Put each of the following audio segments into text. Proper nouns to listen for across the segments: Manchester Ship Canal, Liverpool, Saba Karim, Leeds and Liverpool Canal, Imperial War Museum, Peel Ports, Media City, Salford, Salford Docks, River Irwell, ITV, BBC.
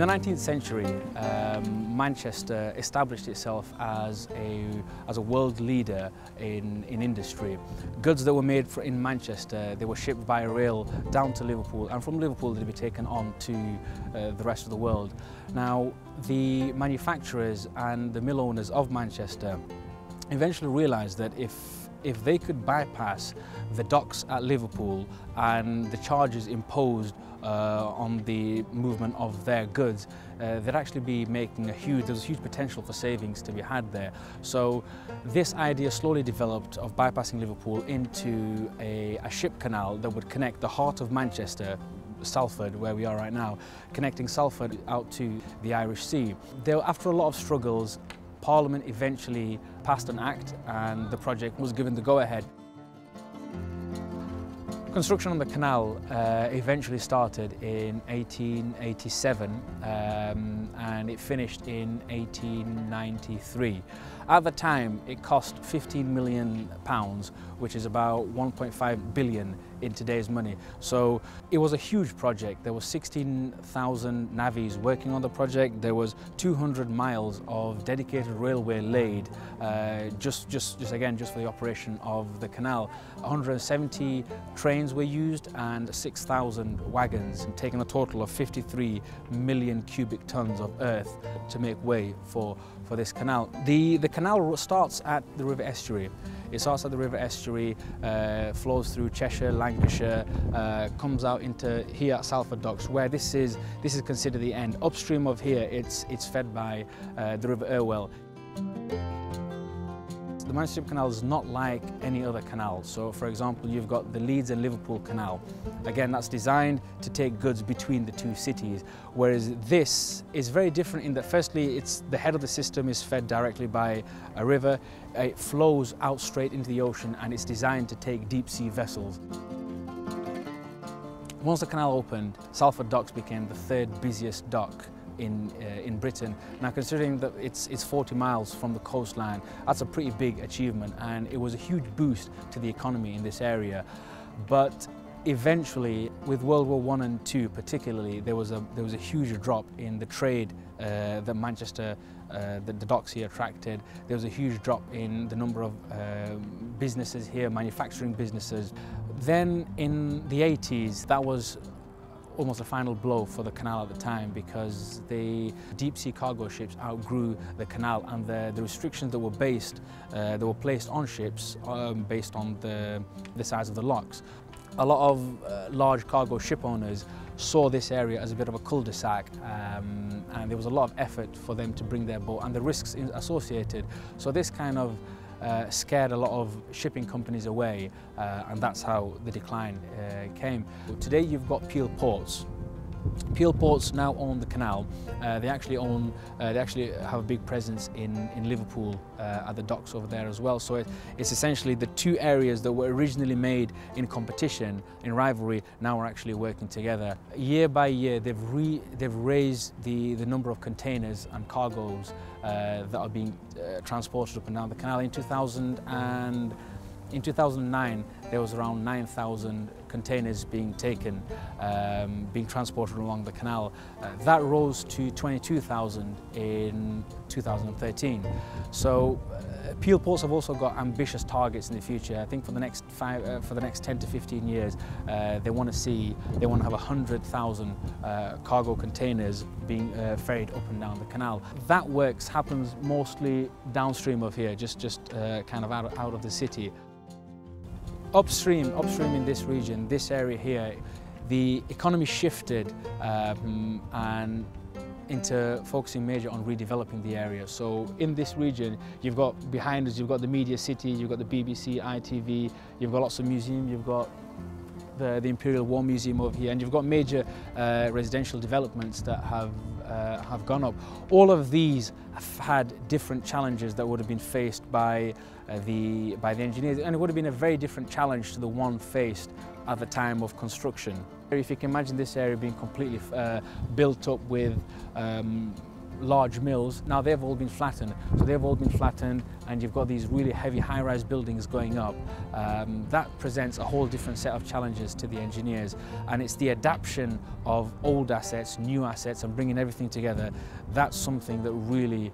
In the 19th century, Manchester established itself as a world leader in industry. Goods that were made in Manchester, they were shipped by rail down to Liverpool, and from Liverpool they'd be taken on to the rest of the world. Now, the manufacturers and the mill owners of Manchester eventually realised that if they could bypass the docks at Liverpool and the charges imposed on the movement of their goods, they'd actually be making there's a huge potential for savings to be had there. So this idea slowly developed of bypassing Liverpool into a ship canal that would connect the heart of Manchester, Salford, where we are right now, connecting Salford out to the Irish Sea. After a lot of struggles, Parliament eventually passed an act and the project was given the go-ahead. Construction on the canal eventually started in 1887 and it finished in 1893. At the time it cost £15 million, which is about 1.5 billion in today's money. So it was a huge project. There were 16,000 navvies working on the project. There was 200 miles of dedicated railway laid just for the operation of the canal. 170 trains were used and 6,000 wagons, taking a total of 53 million cubic tons of earth to make way for this canal. The canal starts at the River Estuary. It starts at the River Estuary, flows through Cheshire, Lancashire, comes out into here at Salford Docks, where this is considered the end. Upstream of here, it's fed by the River Irwell. The Manchester Ship Canal is not like any other canal. So, for example, you've got the Leeds and Liverpool Canal. Again, that's designed to take goods between the two cities, whereas this is very different in that, firstly, the head of the system is fed directly by a river. It flows out straight into the ocean, and it's designed to take deep-sea vessels. Once the canal opened, Salford Docks became the third busiest dock in Britain. Now, considering that it's 40 miles from the coastline, that's a pretty big achievement, and it was a huge boost to the economy in this area. But eventually, with World War I and II particularly, there was a huge drop in the trade that Manchester, the docks here attracted. There was a huge drop in the number of businesses here, manufacturing businesses. Then in the 80s, that was almost a final blow for the canal at the time, because the deep-sea cargo ships outgrew the canal, and the restrictions that were placed on ships based on the size of the locks. A lot of large cargo ship owners saw this area as a bit of a cul-de-sac, and there was a lot of effort for them to bring their boat and the risks associated. So this kind of scared a lot of shipping companies away, and that's how the decline came. Today you've got Peel Ports. Peel Ports now own the canal. They actually have a big presence in Liverpool at the docks over there as well. So it's essentially the two areas that were originally made in competition, in rivalry, now are actually working together. Year by year, they've raised the number of containers and cargoes that are being transported up and down the canal. In 2009, there was around 9,000 containers being taken, being transported along the canal. That rose to 22,000 in 2013. So Peel Ports have also got ambitious targets in the future. I think for the next 10 to 15 years, they want to have 100,000 cargo containers being ferried up and down the canal. That works happens mostly downstream of here, just kind of out of the city. Upstream in this region, this area here, the economy shifted and into focusing major on redeveloping the area. So in this region, you've got behind us, you've got the Media City, you've got the BBC, ITV, you've got lots of museums, you've got the Imperial War Museum over here, and you've got major residential developments that have gone up. All of these have had different challenges that would have been faced by the engineers, and it would have been a very different challenge to the one faced at the time of construction. If you can imagine this area being completely built up with large mills, now they've all been flattened. So they've all been flattened and you've got these really heavy high-rise buildings going up. That presents a whole different set of challenges to the engineers, and it's the adaption of old assets, new assets, and bringing everything together. That's something that really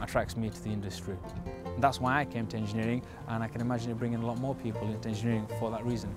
attracts me to the industry. That's why I came to engineering, and I can imagine it bringing a lot more people into engineering for that reason.